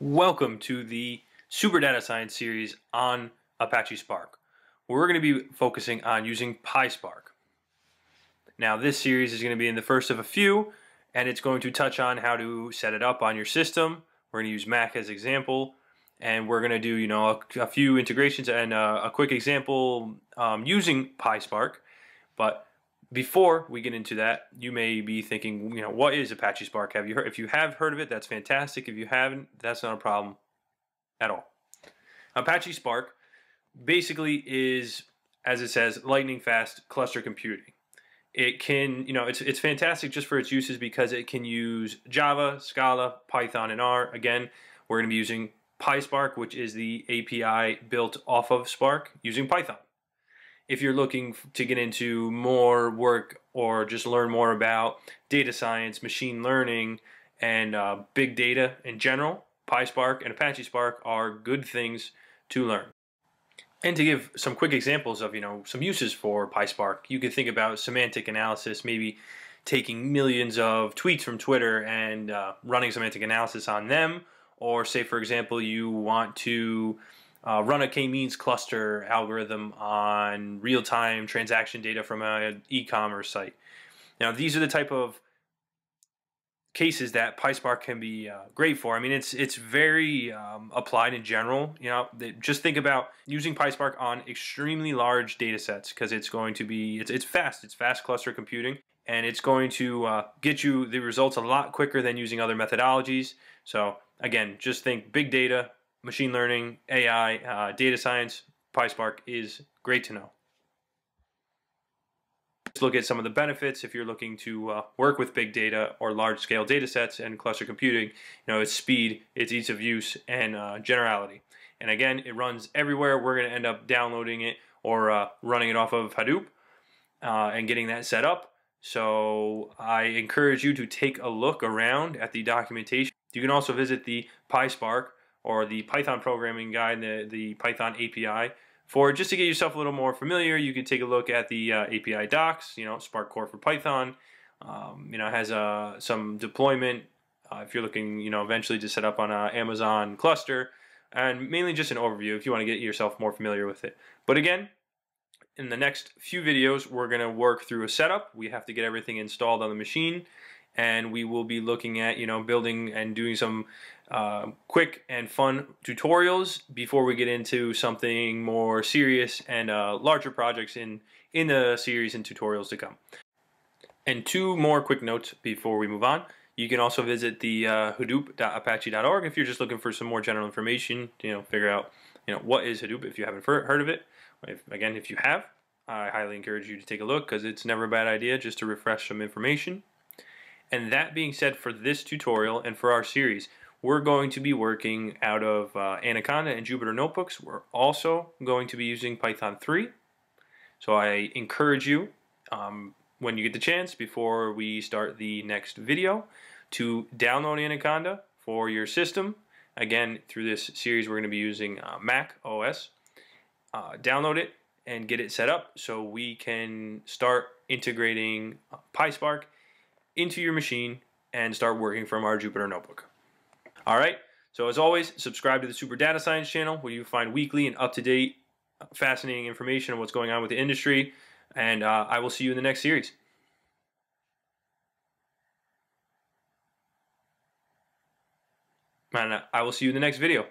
Welcome to the Super Data Science series on Apache Spark, where we're going to be focusing on using PySpark. Now this series is going to be in the first of a few, and it's going to touch on how to set it up on your system. We're going to use Mac as example, and we're going to do a few integrations and a quick example using PySpark. But before we get into that, you may be thinking, what is Apache Spark? Have you heard? If you have heard of it, that's fantastic. If you haven't, that's not a problem at all. Apache Spark basically is, as it says, lightning fast cluster computing. It can, it's fantastic just for its uses because it can use Java, Scala, Python, and R. Again, we're going to be using PySpark, which is the API built off of Spark using Python. If you're looking to get into more work or just learn more about data science, machine learning, and big data in general, PySpark and Apache Spark are good things to learn. And to give some quick examples of, some uses for PySpark, you can think about semantic analysis, maybe taking millions of tweets from Twitter and running semantic analysis on them, or say, for example, you want to run a K-means cluster algorithm on real-time transaction data from an e-commerce site. Now, these are the type of cases that PySpark can be great for. I mean, it's very applied in general. Just think about using PySpark on extremely large data sets because it's going to be it's fast cluster computing, and it's going to get you the results a lot quicker than using other methodologies. So again, just think big data, machine learning, AI, data science. PySpark is great to know. Let's look at some of the benefits if you're looking to work with big data or large-scale data sets and cluster computing. It's speed, it's ease of use, and generality. And again, it runs everywhere. We're going to end up downloading it or running it off of Hadoop and getting that set up. So I encourage you to take a look around at the documentation. You can also visit the PySpark or the Python programming guide, the Python API, just to get yourself a little more familiar. You can take a look at the API docs, Spark Core for Python, it has some deployment if you're looking, eventually to set up on an Amazon cluster, and mainly just an overview if you want to get yourself more familiar with it. But again, in the next few videos, we're going to work through a setup. We have to get everything installed on the machine, and we will be looking at, building and doing some quick and fun tutorials before we get into something more serious and larger projects in the series and tutorials to come. And two more quick notes before we move on. You can also visit the hadoop.apache.org if you're just looking for some more general information, figure out, what is Hadoop if you haven't heard of it. Again, if you have, I highly encourage you to take a look because it's never a bad idea just to refresh some information. And that being said, for this tutorial and for our series, we're going to be working out of Anaconda and Jupyter Notebooks. We're also going to be using Python 3. So I encourage you, when you get the chance, before we start the next video, to download Anaconda for your system. Again, through this series, we're going to be using Mac OS. Download it and get it set up so we can start integrating PySpark into your machine and start working from our Jupyter Notebook. All right, so as always, subscribe to the Super Data Science channel where you find weekly and up-to-date fascinating information on what's going on with the industry, and I will see you in the next series. And I will see you in the next video.